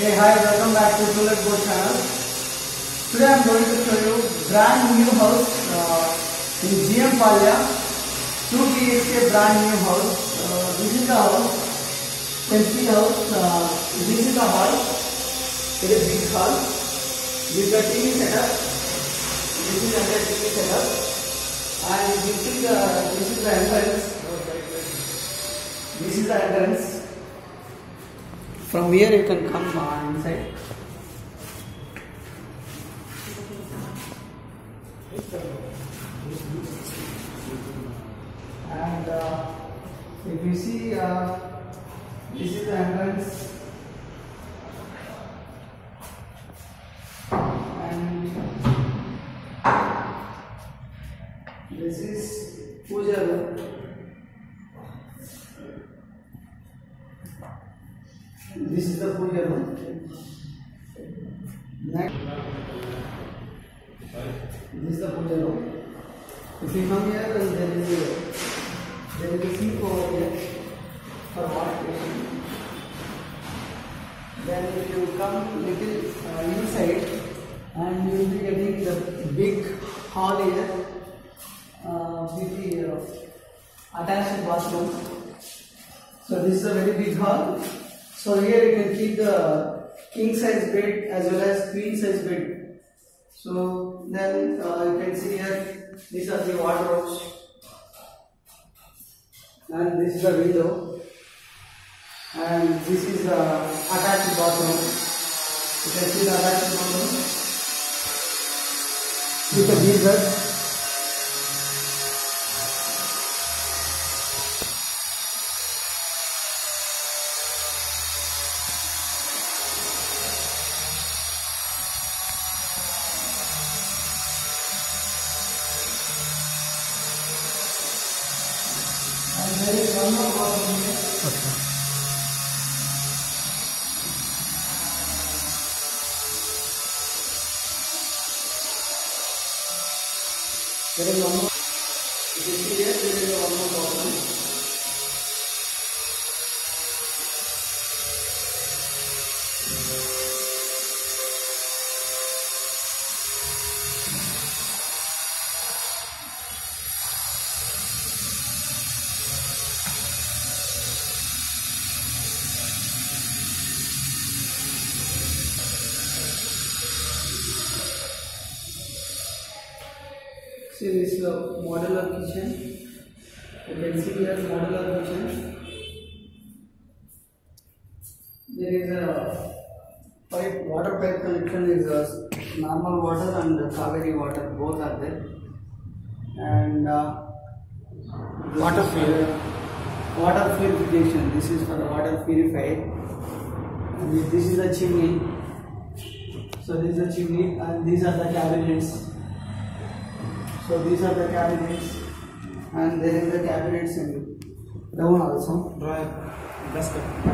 Hey, hi, welcome back to Tolet Board channel. Today I am going to show you brand new house in GM Palya, 2 BHK brand new house. This is the house, you can see house. This is the hall, it is big hall. This is the TV setup, this is the TV setup, and this is the entrance. This is the entrance. From here you can come inside. And if you see, this is the entrance. And this is Puja room. This is the Puja room. Next, this is the Puja room. If you come here, there is a sink over here for water. Then if you come little inside, and you will be getting the big hall here with the attached bathroom. So this is a very big hall. So here you can keep the king size bed as well as queen size bed. So then you can see here, these are the wardrobes and this is the window and this is the attached bathroom. You can see the attached bathroom with a geyser. There is one more bathroom here. Okay. There is one more. If you see here, there is one more bathroom. See, this is the modular kitchen. You can see here modular kitchen. There is a pipe, water pipe connection is normal water and Kaveri water, both are there. And water purification. This is for the water purifier. And this is the chimney. So this is the chimney and these are the cabinets. So these are the cabinets and there is the cabinets in down also. Drawer.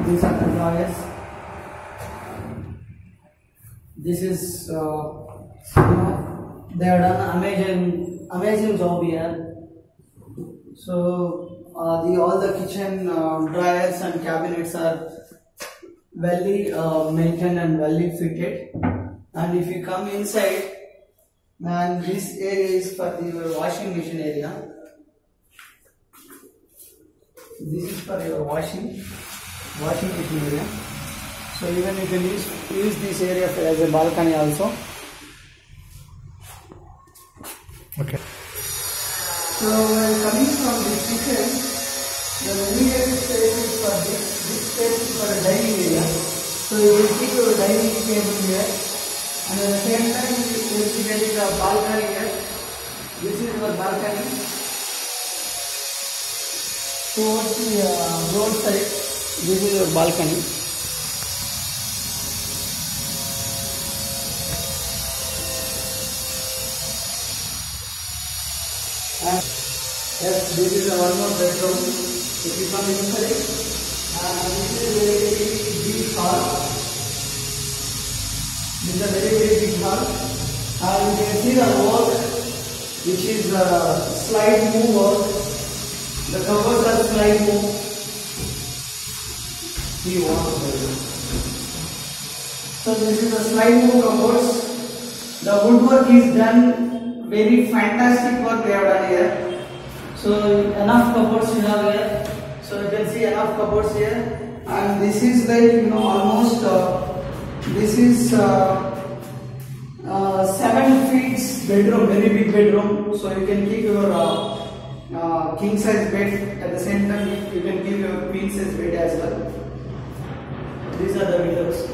These are the drawers. This is, they have done amazing job here. So all the kitchen drawers and cabinets are well maintained and well fitted. And if you come inside, and this area is for the washing machine area. This is for your washing machine area. So even you can use this area as a balcony also. Okay. So coming from this kitchen, the immediate space is for this space is for a dining area. So you will keep your dining table here. And at the same time, you will be getting a balcony here. This is your balcony. Towards the road side, this is your balcony. And yes, this is one more bedroom. If you come inside, this is a very big hall. This is a very big hall, and you can see the work, which is slide move work. The covers are slide move. See what? So this is a slime book, of course. The woodwork is done, very fantastic work they have done here. So enough cupboards you have here. So you can see enough cupboards here. And this is like, you know, almost, this is 7 feet bedroom, very big bedroom. So you can keep your king size bed, at the same time you can keep your queen size bed as well. These are the windows.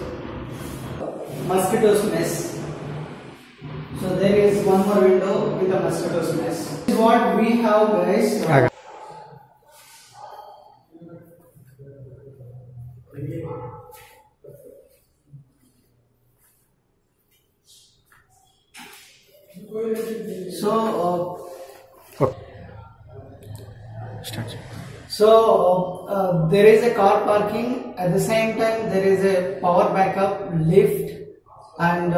Mosquitoes nest. So there is one more window with a mosquitoes nest. This is what we have, guys. Okay. So, there is a car parking, at the same time there is a power backup, lift, and 2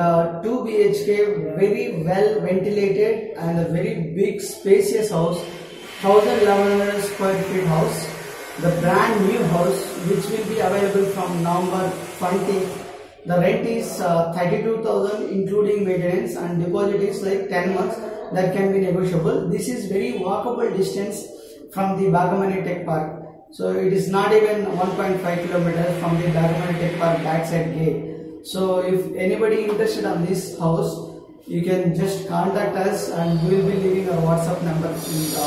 BHK, very well ventilated and a very big spacious house, 1100 square feet house, the brand new house which will be available from November 20th. The rent is 32,000 including maintenance, and deposit is like 10 months that can be negotiable. This is very walkable distance from the Bagmane Tech Park. So it is not even 1.5 kilometers from the Bagmane Tech Park backside gate. So if anybody interested on this house, you can just contact us and we will be leaving our WhatsApp number in the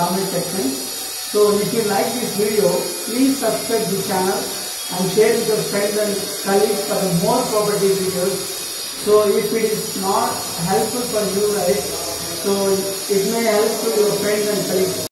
comment section. So if you like this video, please subscribe to the channel and share with your friends and colleagues for more property videos. So if it is not helpful for you guys, so it may help to your friends and colleagues.